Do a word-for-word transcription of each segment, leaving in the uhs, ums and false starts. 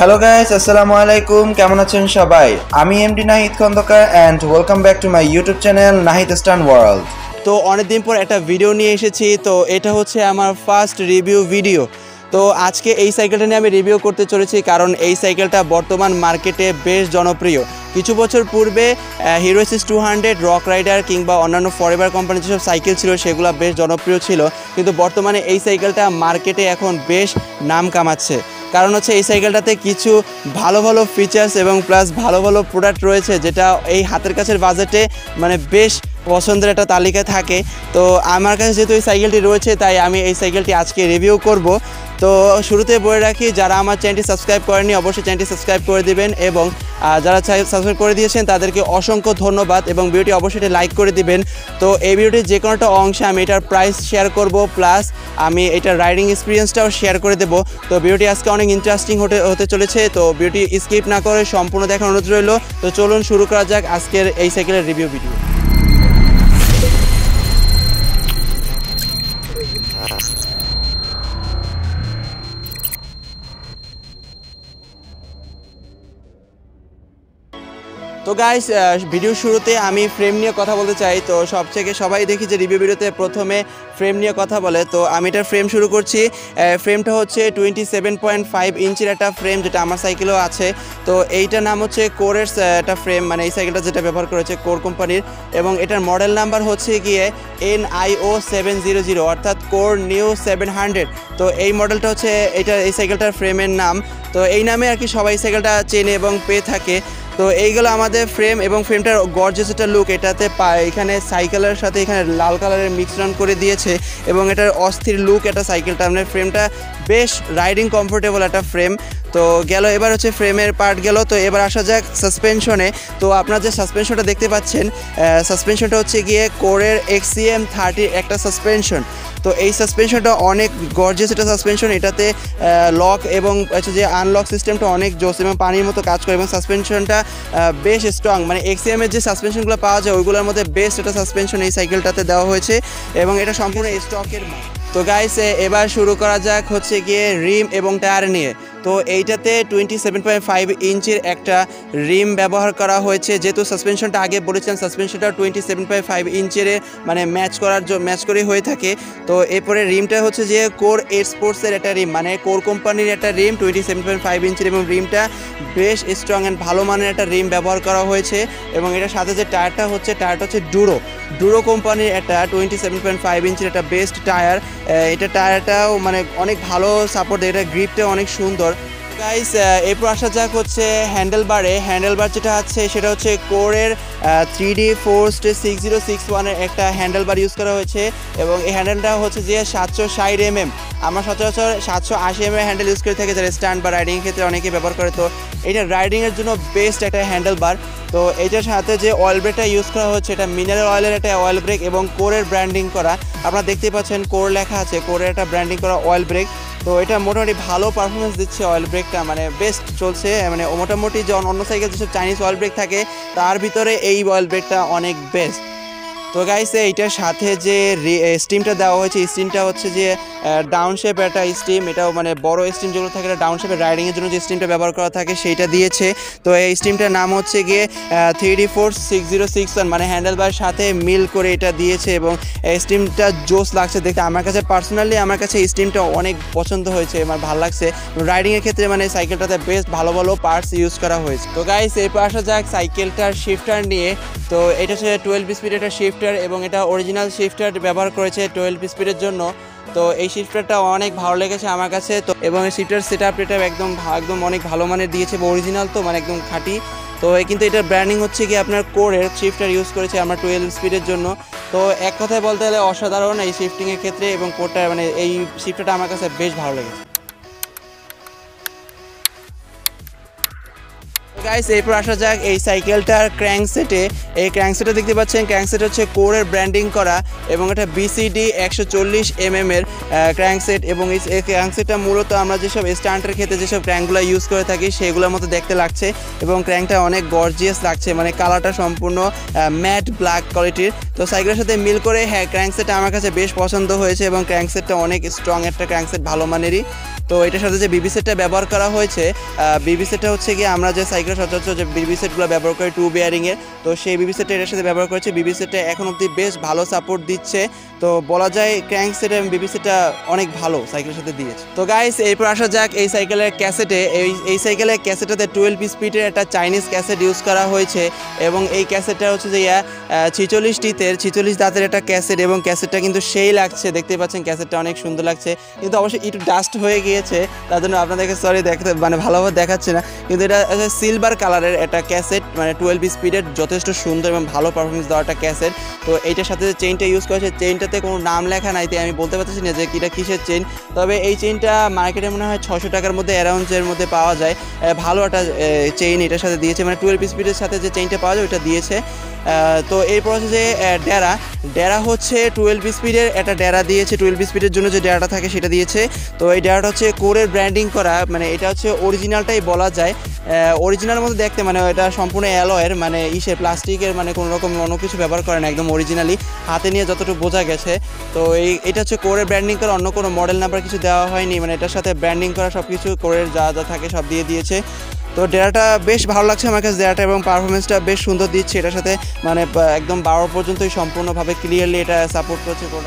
Hello guys, Assalamualaikum. কেমন আছেন সবাই? আমি MD Nahid Khondokar and welcome back to my YouTube channel Nahidstan World. তো অনেক দিন পর একটা ভিডিও নিয়ে এসেছি, তো এটা হচ্ছে আমার ফার্স্ট রিভিউ ভিডিও। তো আজকে এই সাইকেলটা নিয়ে আমি রিভিউ করতে চলেছি, কারণ এই সাইকেলটা বর্তমান মার্কেটে বেশ জনপ্রিয়। কিছু বছর পূর্বে Hero SS two hundred, Rock Rider কিংবা অন্যান্য ফরএভার কোম্পানির যেসব সাইকেল ছিল সেগুলো বেশ জনপ্রিয় ছিল, কিন্তু বর্তমানে এই সাইকেলটা মার্কেটে এখন বেশ নাম কামাচ্ছে। কারণ হচ্ছে এই সাইকেলটাতে কিছু ভালো ভালো ফিচার্স এবং প্লাস ভালো ভালো প্রোডাক্ট রয়েছে, যেটা এই হাতের কাছের বাজেটে মানে বেশ পছন্দের একটা তালিকা থাকে। তো আমার কাছে যেহেতু এই সাইকেলটি রয়েছে, তাই আমি এই সাইকেলটি আজকে রিভিউ করব। তো শুরুতে বলে রাখি, যারা আমার চ্যানেলটি সাবস্ক্রাইব করেননি অবশ্যই চ্যানেলটি সাবস্ক্রাইব করে দেবেন, এবং যারা সাবস্ক্রাইব করে দিয়েছেন তাদেরকে অসংখ্য ধন্যবাদ, এবং ভিডিওটি অবশ্যই লাইক করে দিবেন। তো এই ভিডিওটির যে কোনো একটা অংশে আমি এটার প্রাইস শেয়ার করব, প্লাস আমি এটার রাইডিং এক্সপিরিয়েন্সটাও শেয়ার করে দেবো। তো ভিডিওটি আজকে অনেক ইন্টারেস্টিং হতে হতে চলেছে, তো ভিডিওটি স্কিপ না করে সম্পূর্ণ দেখার অনুরোধ রইল। তো চলুন শুরু করা যাক আজকের এই সাইকেলের রিভিউ ভিডিও। তো গাইস, ভিডিও শুরুতে আমি ফ্রেম নিয়ে কথা বলতে চাই। তো সবথেকে সবাই দেখি যে রিভিউ ভিডিওতে প্রথমে ফ্রেম নিয়ে কথা বলে, তো আমি এটার ফ্রেম শুরু করছি। ফ্রেমটা হচ্ছে টোয়েন্টি সেভেন পয়েন্ট ফাইভ ইঞ্চির একটা ফ্রেম, যেটা আমার সাইকেলেও আছে। তো এইটার নাম হচ্ছে কোরের একটা ফ্রেম, মানে এই সাইকেলটা যেটা ব্যবহার করেছে কোর কোম্পানির, এবং এটার মডেল নাম্বার হচ্ছে গিয়ে N IO seven zero zero অর্থাৎ কোর নিও সেভেন হান্ড্রেড। তো এই মডেলটা হচ্ছে এটা এই সাইকেলটার ফ্রেমের নাম। তো এই নামে আর কি সবাই সাইকেলটা চেনে এবং পেয়ে থাকে। তো এইগুলো আমাদের ফ্রেম, এবং ফ্রেমটার গর্জিয়াস একটা লুক এটাতে পায়। এখানে সাইকেলের সাথে এখানে লাল কালারের মিশ্রণ করে দিয়েছে, এবং এটার অস্থির লুক একটা সাইকেলটা, মানে ফ্রেমটা বেশ রাইডিং কমফোর্টেবল একটা ফ্রেম। তো গেল, এবার হচ্ছে ফ্রেমের পার্ট গেল। তো এবার আসা যাক সাসপেনশনে। তো আপনার যে সাসপেনশনটা দেখতে পাচ্ছেন, সাসপেনশনটা হচ্ছে গিয়ে কোরের এক্সসিএম থার্টির একটা সাসপেনশন। তো এই সাসপেনশনটা অনেক গর্জিয়াস একটা সাসপেনশন, এটাতে লক এবং হচ্ছে যে আনলক সিস্টেমটা অনেক জোস এবং পানির মতো কাজ করে, এবং সাসপেনশনটা বেশ স্ট্রং, মানে এক্সিএমের যে সাসপেনশনগুলো পাওয়া যায় ওইগুলোর মধ্যে বেস্ট একটা সাসপেনশন এই সাইকেলটাতে দেওয়া হয়েছে, এবং এটা সম্পূর্ণ স্টকের। তো গাইস, এবার শুরু করা যাক হচ্ছে গিয়ে রিম এবং টায়ার নিয়ে। তো এইটাতে টোয়েন্টি সেভেন পয়েন্ট ফাইভ ইঞ্চির একটা রিম ব্যবহার করা হয়েছে, যেহেতু সাসপেনশনটা আগে বলেছিলাম সাসপেনশনটা টোয়েন্টি সেভেন পয়েন্ট ফাইভ ইঞ্চির মানে ম্যাচ করার জন্য ম্যাচ করে হয়ে থাকে। তো এরপরে রিমটা হচ্ছে যে কোর স্পোর্টসের একটা রিম, মানে কোর কোম্পানির একটা rim twenty seven point five ইঞ্চির, এবং রিমটা বেশ স্ট্রং অ্যান্ড ভালো মানের একটা রিম ব্যবহার করা হয়েছে। এবং এটার সাথে যে টায়ারটা হচ্ছে টায়ারটা হচ্ছে ডুরো ডুরো কোম্পানির একটা টোয়েন্টি সেভেন পয়েন্ট ফাইভ ইঞ্চির একটা বেস্ট টায়ার। এটা টায়ারটাও মানে অনেক ভালো সাপোর্ট দেয়, এটা গ্রিপটা অনেক সুন্দর। গাইস, এরপর আসা যাক হচ্ছে হ্যান্ডেলবারে। হ্যান্ডেলবার যেটা আছে সেটা হচ্ছে কোরের three D forced six zero six ওয়ানের একটা হ্যান্ডেলবার ইউজ করা হয়েছে, এবং এই হ্যান্ডেলটা হচ্ছে যে সাতশো ষাট এম এম আমরা সচরাচর সাতশো আশি এম এম হ্যান্ডেল ইউজ করে থাকি, যারা স্ট্যান্ড বা রাইডিংয়ের ক্ষেত্রে অনেকেই ব্যবহার করে। তো এটা রাইডিংয়ের জন্য বেস্ট একটা হ্যান্ডেলবার। তো এটার সাথে যে অয়েল ব্রেকটা ইউজ করা হচ্ছে এটা মিনারেল অয়েলের একটা অয়েল ব্রেক, এবং কোরের ব্র্যান্ডিং করা, আপনারা দেখতে পাচ্ছেন কোর লেখা আছে, কোরের একটা ব্র্যান্ডিং করা অয়েল ব্রেক। তো এটা মোটামুটি ভালো পারফরমেন্স দিচ্ছে, অয়েল ব্রেকটা মানে বেস্ট চলছে, মানে মোটামুটি যে অন্য সাইকেল যেসব চাইনিজ অয়েল ব্রেক থাকে তার ভিতরে এই অয়েল ব্রেকটা অনেক বেস্ট। তো গাইস, এইটার সাথে যে স্টিমটা দেওয়া হয়েছে, স্টিমটা হচ্ছে যে ডাউন শেপ একটা স্টিম, এটাও মানে বড় স্টিম যেগুলো থাকে এটা ডাউন শেপের রাইডিংয়ের জন্য যে স্টিমটা ব্যবহার করা থাকে সেইটা দিয়েছে। তো এই স্টিমটার নাম হচ্ছে গিয়ে three D four six zero six one, মানে হ্যান্ডেলবার সাথে মিল করে এটা দিয়েছে, এবং এই স্টিমটা জোস লাগছে দেখতে। আমার কাছে পার্সোনালি আমার কাছে এই স্টিমটা অনেক পছন্দ হয়েছে, আমার ভালো লাগছে রাইডিংয়ের ক্ষেত্রে, মানে সাইকেলটাতে বেস্ট ভালো ভালো পার্টস ইউজ করা হয়েছে। তো গাইস, এরপর আসা যাক সাইকেলটার শিফটার নিয়ে। তো এটা হচ্ছে টুয়েলভ স্পিড একটা শিফটার, এবং এটা অরিজিনাল শিফটার ব্যবহার করেছে টুয়েলভ স্পিডের জন্য। তো এই শিফটারটা অনেক ভালো লেগেছে আমার কাছে। তো এবং এই শিফটার সেট আপ এটা একদম একদম অনেক ভালো মানের দিয়েছে, অরিজিনাল তো মানে একদম খাঁটি। তো কিন্তু এটার ব্র্যান্ডিং হচ্ছে কি আপনার কোরের শিফটার ইউজ করেছে আমরা টুয়েলভ স্পিডের জন্য। তো এক কথায় বলতে গেলে অসাধারণ এই শিফটিংয়ের ক্ষেত্রে, এবং কোরটা মানে এই শিফটারটা আমার কাছে বেশ ভালো লেগেছে। গাইস এরপর আসা যাক এই সাইকেলটার ক্র্যাঙ্কসেটে। এই ক্র্যাঙ্কসেটটা দেখতে পাচ্ছেন, ক্র্যাঙ্কসেট হচ্ছে কোরের ব্র্যান্ডিং করা এবং এটা বিসিডি একশো চল্লিশ এমএম এর ক্র্যাঙ্কসেট, এবং এই ক্র্যাঙ্কসেটটা মূলত আমরা যেসব স্টান্টের ক্ষেত্রে যেসব ক্র্যাঙ্কগুলো ইউজ করে থাকি সেগুলোর মতো দেখতে লাগছে এবং ক্র্যাঙ্কটা অনেক গর্জিয়াস লাগছে, মানে কালারটা সম্পূর্ণ ম্যাট ব্ল্যাক কোয়ালিটির। তো সাইকেলের সাথে মিল করে হ্যাঁ ক্র্যাঙ্কসেটটা আমার কাছে বেশ পছন্দ হয়েছে এবং ক্র্যাঙ্কসেটটা অনেক স্ট্রং একটা ক্র্যাঙ্কসেট, ভালো মানেরই। তো এটার সাথে যে বিবি সেটটা ব্যবহার করা হয়েছে, বিবি সেটটা হচ্ছে গিয়ে আমরা যে সাইকেল সচরাচর যে বিবি সেটগুলো ব্যবহার করি টু বিয়ারিংয়ের, তো সেই বিবি সেটটা এটার সাথে ব্যবহার করেছে। বিবি সেটটা এখন অবধি বেশ ভালো সাপোর্ট দিচ্ছে, তো বলা যায় ক্র্যাঙ্ক সেট এবং বিবি সেটটা অনেক ভালো সাইকেলের সাথে দিয়েছে। তো গাইস এরপর আসা যাক এই সাইকেলের ক্যাসেটে। এই এই সাইকেলের ক্যাসেটটাতে টুয়েলভ স্পিডের একটা চাইনিজ ক্যাসেট ইউজ করা হয়েছে এবং এই ক্যাসেটটা হচ্ছে যে ইয়া ছিচল্লিশ টিতের ছিচল্লিশ দাঁতের একটা ক্যাসেট, এবং ক্যাসেটটা কিন্তু সেই লাগছে, দেখতে পাচ্ছেন ক্যাসেটটা অনেক সুন্দর লাগছে, কিন্তু অবশ্যই একটু ডাস্ট হয়ে গিয়ে তার জন্য আপনাদেরকে সরি দেখতে মানে ভালোভাবে দেখাচ্ছে না। কিন্তু এটা সিলভার কালারের একটা ক্যাসেট, মানে টুয়েলভ স্পিডের, যথেষ্ট সুন্দর এবং ভালো পারফরমেন্স দেওয়া একটা ক্যাসেট। তো এইটার সাথে যে চেইনটা ইউজ করেছে, চেইনটাতে কোনো নাম লেখা নাই, তাই আমি বলতে পারতেছি না যে এটা কিসের চেইন, তবে এই চেইনটা মার্কেটে মনে হয় ছশো টাকার মধ্যে অ্যারাউন্ডের মধ্যে পাওয়া যায়। ভালো একটা চেইন এটার সাথে দিয়েছে, মানে টুয়েলভ স্পিডের সাথে যে চেইনটা পাওয়া যায় ওইটা দিয়েছে। তো এরপর হচ্ছে যে ডেরা ডেরা হচ্ছে টুয়েলভ স্পিডের একটা ডেরা দিয়েছে, টুয়েলভ স্পিডের জন্য যে ডেরাটা থাকে সেটা দিয়েছে। তো এই ডেরাটা হচ্ছে কোরের ব্র্যান্ডিং করা, মানে এটা হচ্ছে অরিজিনালটাই বলা যায়, অরিজিনাল মতো দেখতে, মানে এটা সম্পূর্ণ অ্যালয়ের, মানে ইসে প্লাস্টিকের, মানে কোনো রকম অন্য কিছু ব্যবহার করে না, একদম অরিজিনালি হাতে নিয়ে যতটুকু বোঝা গেছে। তো এই এটা হচ্ছে কোরের ব্র্যান্ডিং করা, অন্য কোনো মডেল নাম্বার কিছু দেওয়া হয়নি, মানে এটার সাথে ব্র্যান্ডিং করা সব কিছু কোরের যা যা থাকে সব দিয়ে দিয়েছে। তো ডেরাটা বেশ ভালো লাগছে আমার কাছে, ডেরাটা এবং পারফরমেন্সটা বেশ সুন্দর দিচ্ছে এটার সাথে, মানে একদম বারো পর্যন্তই সম্পূর্ণভাবে ক্লিয়ারলি এটা সাপোর্ট করছে কোর।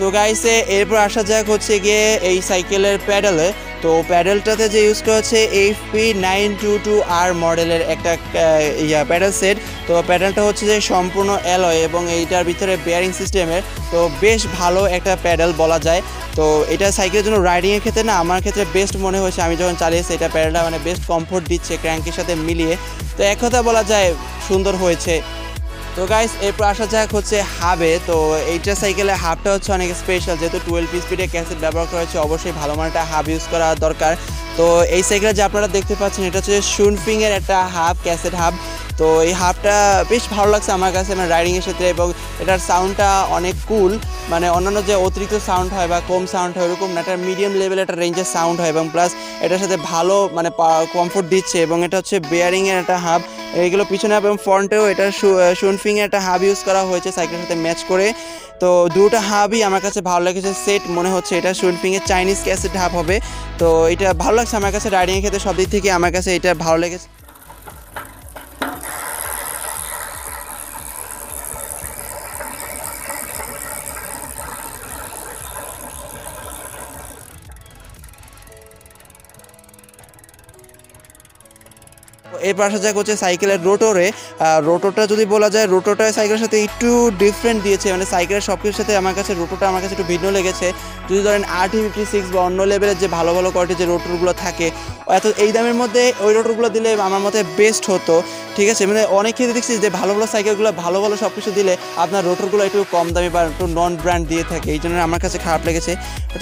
তো গাইসে এরপর আসা যাক হচ্ছে গিয়ে এই সাইকেলের প্যাডেলে। তো প্যাডেলটাতে যে ইউজ করা হচ্ছে F P nine two two R মডেলের একটা ইয়া প্যাডেল সেট। তো প্যাডেলটা হচ্ছে যে সম্পূর্ণ অ্যালয় এবং এইটার ভিতরে বেয়ারিং সিস্টেমের, তো বেশ ভালো একটা প্যাডেল বলা যায়। তো এটা সাইকেলের জন্য রাইডিংয়ের ক্ষেত্রে না আমার ক্ষেত্রে বেস্ট মনে হয়েছে, আমি যখন চালিয়েছি এটা প্যাডেলটা মানে বেস্ট কমফোর্ট দিচ্ছে ক্র্যাঙ্কের সাথে মিলিয়ে, তো এক কথা বলা যায় সুন্দর হয়েছে। তো গাইস এরপর আসা যাক হচ্ছে হাবে। তো এইটা সাইকেলের হাবটা হচ্ছে অনেক স্পেশাল, যেহেতু টুয়েলভ স্পিডে ক্যাসেট ব্যবহার করা হয়েছে অবশ্যই ভালো মানটা হাব ইউজ করা দরকার। তো এই সাইকেলে যে আপনারা দেখতে পাচ্ছেন এটা হচ্ছে শুনফিংয়ের একটা হাব, ক্যাসেট হাব। তো এই হাবটা বেশ ভালো লাগছে আমার কাছে মানে রাইডিংয়ের ক্ষেত্রে, এবং এটার সাউন্ডটা অনেক কুল, মানে অন্যান্য যে অতিরিক্ত সাউন্ড হয় বা কম সাউন্ড হয় ওরকম না, এটা মিডিয়াম লেভেল একটা রেঞ্জের সাউন্ড হয়, এবং প্লাস এটার সাথে ভালো মানে কমফোর্ট দিচ্ছে। এবং এটা হচ্ছে বেয়ারিংয়ের একটা হাব, এইগুলো পিছনে এবং ফ্রন্টেও এটা শুনফিংয়ের একটা হাব ইউজ করা হয়েছে সাইকেলের সাথে ম্যাচ করে। তো দুটো হাবই আমার কাছে ভালো লেগেছে, সেট মনে হচ্ছে এটা শুনফিংয়ের চাইনিজ ক্যাসেট হাব হবে। তো এটা ভালো লাগছে আমার কাছে রাইডিংয়ের ক্ষেত্রে, সব দিক থেকে আমার কাছে এটা ভালো লেগেছে। এর পাশে যা করছে সাইকেলের রোটোরে, রোটোটা যদি বলা যায় রোটোটা সাইকেলের সাথে একটু ডিফারেন্ট দিয়েছে, মানে সাইকেলের সব কিছুর সাথে আমার কাছে রোটোটা আমার কাছে একটু ভিন্ন লেগেছে। যদি ধরেন R T M fifty six বা অন্য লেভেলের যে ভালো ভালো কোয়ালিটির যে রোটোরগুলো থাকে এত এই দামের মধ্যে ওই রোটোরগুলো দিলে আমার মতে বেস্ট হতো, ঠিক আছে। মানে অনেক ক্ষেত্রে দেখছি যে ভালো ভালো সাইকেলগুলো ভালো ভালো সব কিছু দিলে আপনার রোটোরগুলো একটু কম দামি বা একটু নন ব্র্যান্ড দিয়ে থাকে, এই জন্য আমার কাছে খারাপ লেগেছে।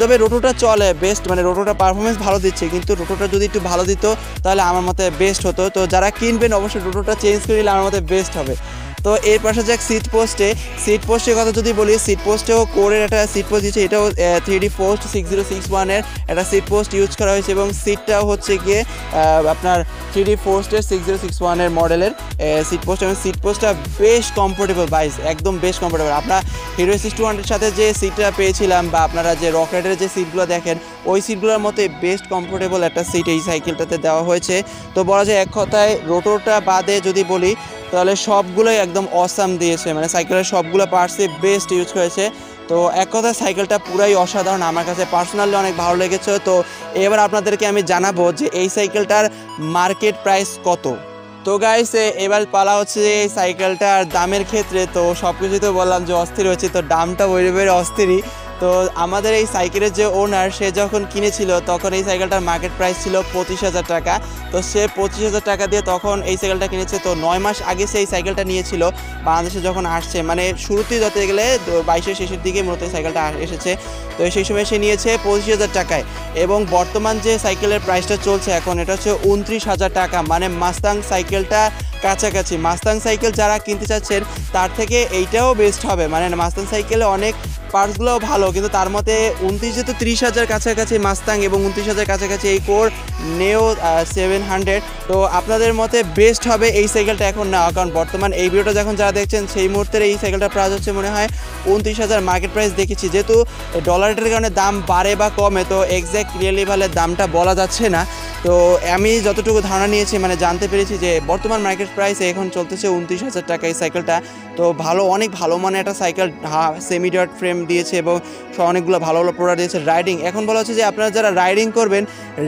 তবে রোটোটা চলে বেস্ট, মানে রোটোটা পারফরমেন্স ভালো দিচ্ছে, কিন্তু রোটোটা যদি একটু ভালো দিত তাহলে আমার মতে বেস্ট হতো। তো যারা কিনবেন অবশ্যই রোটোটা চেঞ্জ করে নিলে আমার মতে বেস্ট হবে। তো এর পাশে যাক সিট পোস্টে। সিট পোস্টের কথা যদি বলি, সিট পোস্টেও কোরের একটা সিট পোস্ট দিয়েছে, এটাও three D post six zero six ওয়ানের একটা সিট পোস্ট ইউজ করা হয়েছে, এবং সিটটাও হচ্ছে গিয়ে আপনার থ্রিডি পোস্টের সিক্স জিরো সিক্স ওয়ানের মডেলের সিট পোস্ট, এবং সিট পোস্টটা বেশ কমফোর্টেবল বাইস, একদম বেশ কমফোর্টেবল। আপনার হিরো সিক্স টু হান্ড্রেডের সাথে যে সিটটা পেয়েছিলাম বা আপনারা যে রকেটের যে সিটগুলো দেখেন ওই সিটগুলোর মতোই বেস্ট কমফোর্টেবল একটা সিট এই সাইকেলটাতে দেওয়া হয়েছে। তো বলা যায় এক কথায় রোটোরটা বাদে যদি বলি তাহলে সবগুলোই একদম অসাম দিয়েছে, মানে সাইকেলের সবগুলো পার্টসই বেস্ট ইউজ করেছে। তো এক কথা সাইকেলটা পুরাই অসাধারণ, আমার কাছে পার্সোনালি অনেক ভালো লেগেছে। তো এবার আপনাদেরকে আমি জানাবো যে এই সাইকেলটার মার্কেট প্রাইস কত। তো গাইস এবার পালা হচ্ছে এই সাইকেলটার দামের ক্ষেত্রে। তো সব কিছুই তো বললাম যে অস্থির হচ্ছে, তো দামটা ওইভাবে অস্থিরই। তো আমাদের এই সাইকেলের যে ওনার সে যখন কিনেছিল তখন এই সাইকেলটার মার্কেট প্রাইস ছিল পঁচিশ হাজার টাকা। তো সে পঁচিশ হাজার টাকা দিয়ে তখন এই সাইকেলটা কিনেছে। তো নয় মাস আগে সে এই সাইকেলটা নিয়েছিল বাংলাদেশে যখন আসছে, মানে শুরুতেই যেতে গেলে বাইশের শেষের দিকে মূলত এই সাইকেলটা এসেছে। তো সেই সময় সে নিয়েছে পঁচিশ হাজার টাকায় এবং বর্তমান যে সাইকেলের প্রাইসটা চলছে এখন এটা হচ্ছে উনত্রিশ হাজার টাকা, মানে মাস্তাং সাইকেলটা কাছাকাছি। মাস্তাং সাইকেল যারা কিনতে চাচ্ছেন তার থেকে এইটাও বেস্ট হবে, মানে মাস্তাং সাইকেলে অনেক পার্টসগুলোও ভালো, কিন্তু তার মতে উনত্রিশ যেতে ত্রিশ হাজার কাছাকাছি মাস্তাং এবং উনত্রিশ হাজার কাছাকাছি এই কোর নিও সেভেন হান্ড্রেড। তো আপনাদের মতে বেস্ট হবে এই সাইকেলটা এখন নেওয়া, কারণ বর্তমান এই ভিডিওটা যখন যারা দেখছেন সেই মুহূর্তে এই সাইকেলটার প্রাইস হচ্ছে মনে হয় উনত্রিশ হাজার মার্কেট প্রাইস দেখেছি। যেহেতু ডলারের কারণে দাম বাড়ে বা কমে তো এক্স্যাক্ট রিয়েলি ভালো দামটা বলা যাচ্ছে না। তো আমি যতটুকু ধারণা নিয়েছি মানে জানতে পেরেছি যে বর্তমান মার্কেট প্রাইস এখন চলতেছে উনত্রিশ হাজার টাকা এই সাইকেলটা। তো ভালো, অনেক ভালো মানে একটা সাইকেল, সেমি ডট ফ্রেম দিয়েছে এবং অনেকগুলো ভালো ভালো প্রোডাক্ট দিয়েছে রাইডিং। এখন বলা হচ্ছে যে আপনারা যারা রাইডিং করবেন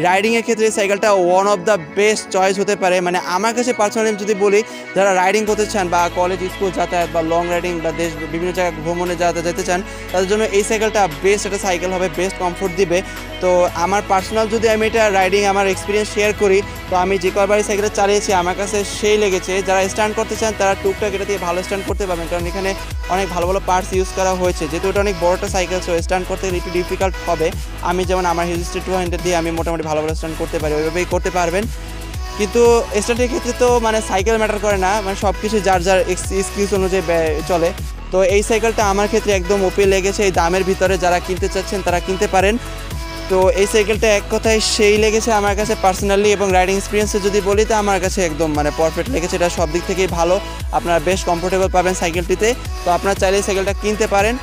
রাইডিংয়ের ক্ষেত্রে এই সাইকেলটা one of the best choice হতে পারে। মানে আমার কাছে পার্সোনালি যদি বলি, যারা রাইডিং করতে চান বা কলেজ স্কুল যাতায়াত বা লং রাইডিং বা দেশ বিভিন্ন জায়গায় ভ্রমণে যাতায়াত যেতে চান তাদের জন্য এই সাইকেলটা বেস্ট একটা সাইকেল হবে, বেস্ট কমফোর্ট দিবে। তো আমার পার্সোনাল যদি আমি এটা রাইডিং আমার এক্সপিরিয়েন্স শেয়ার করি, তো আমি যে কয়বার এই সাইকেলটা চালিয়েছি আমার কাছে সেই লেগেছে। যারা স্ট্যান্ড করতে চান তারা টুকটাক এটা দিয়ে ভালো স্ট্যান্ড করতে পারবেন, কারণ এখানে অনেক ভালো ভালো পার্টস ইউজ করা হয়েছে। যেহেতু এটা অনেক বড়টা সাইকেল সো স্ট্যান্ড করতে একটু ডিফিকাল্ট হবে। আমি যেমন আমার হিস্ট্রি টু হান্ড্রেড দিয়ে আমি মোটামুটি ভালো ভালো স্ট্যান্ড করতে পারি, ওইভাবেই করতে পারবেন। কিন্তু স্ট্যান্ডের ক্ষেত্রে তো মানে সাইকেল ম্যাটার করে না, মানে সব কিছু যার যার স্কিলস অনুযায়ী চলে। তো এই সাইকেলটা আমার ক্ষেত্রে একদম ওপে লেগেছে, এই দামের ভিতরে যারা কিনতে চাচ্ছেন তারা কিনতে পারেন। তো এই সাইকেলটা এক কথায় সেই লেগেছে আমার কাছে পার্সোনালি, এবং রাইডিং এক্সপিরিয়েন্সে যদি বলি তো আমার কাছে একদম মানে পারফেক্ট লেগেছে। এটা সব দিক থেকেই ভালো, আপনারা বেশ কমফোর্টেবল পাবেন সাইকেলটিতে। তো আপনারা চাইলে এই সাইকেলটা কিনতে পারেন।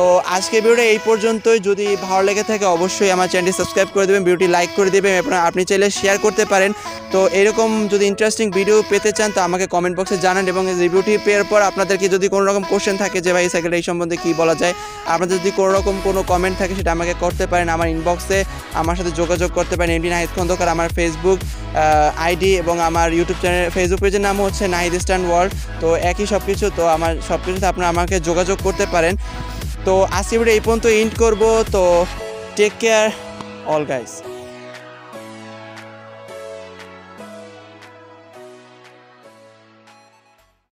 তো আজকে ভিডিওটা এই পর্যন্তই। যদি ভালো লেগে থাকে অবশ্যই আমার চ্যানেলটি সাবস্ক্রাইব করে দেবেন, ভিডিওটি লাইক করে দেবেন, আপনারা আপনি চাইলে শেয়ার করতে পারেন। তো এরকম যদি ইন্টারেস্টিং ভিডিও পেতে চান তো আমাকে কমেন্ট বক্সে জানান, এবং রিভিউটি পেয়ার পর আপনাদেরকে যদি কোনো রকম কোশ্চেন থাকে যে ভাই সাইকেলটা এই সম্বন্ধে কী বলা যায়, আপনাদের যদি কোনো রকম কোনো কমেন্ট থাকে সেটা আমাকে করতে পারেন, আমার ইনবক্সে আমার সাথে যোগাযোগ করতে পারেন। এমডি নাহিদ খন্দকার আমার ফেসবুক আইডি, এবং আমার ইউটিউব চ্যানেল ফেসবুক পেজের নাম হচ্ছে নাহিদস্টান ওয়ার্ল্ড। তো একই সব কিছু, তো আমার সব কিছুতে আপনারা আমাকে যোগাযোগ করতে পারেন। তো আজকে ভিডিও এই পর্যন্ত এন্ড করব। তো টেক কেয়ার অল গাইস।